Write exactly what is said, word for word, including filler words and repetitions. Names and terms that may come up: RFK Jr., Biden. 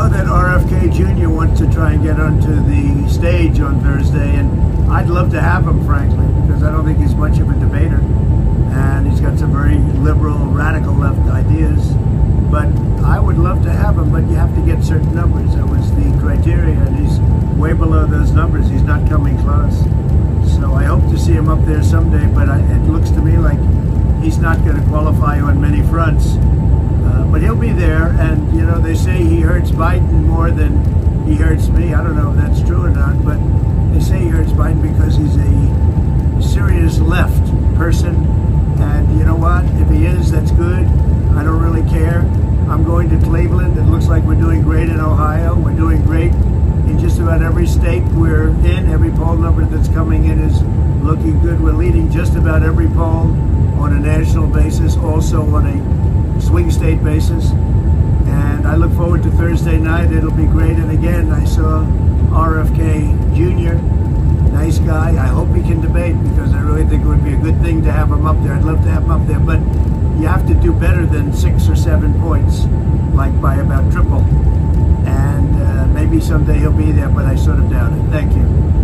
know that R F K Junior wants to try and get onto the stage on Thursday, and I'd love to have him, frankly, because I don't think he's much of a debater, and he's got some very liberal, radical left ideas, but I would love to have him, but you have to get certain numbers. That was the criteria, and he's way below those numbers. He's not coming close. So I hope to see him up there someday, but I, it looks to me like he's not going to qualify on many fronts. Uh, but he'll be there, and you know, they say he hurts Biden more than he hurts me. I don't know if that's true or not, but they say he hurts Biden because he's a serious left person, and you know what, if he is, that's good. I don't really care. I'm going to Cleveland. It looks like we're doing great in Ohio. We're doing great in just about every state we're in. Every poll number that's coming in is looking good. We're leading just about every poll on a national basis, also on a swing state basis, and I look forward to Thursday night. It'll be great. And again, I saw R F K Junior Nice guy. I hope he can debate, because I really think it would be a good thing to have him up there. I'd love to have him up there, but you have to do better than six or seven points, like by about triple. And uh, maybe someday he'll be there, but I sort of doubt it. Thank you.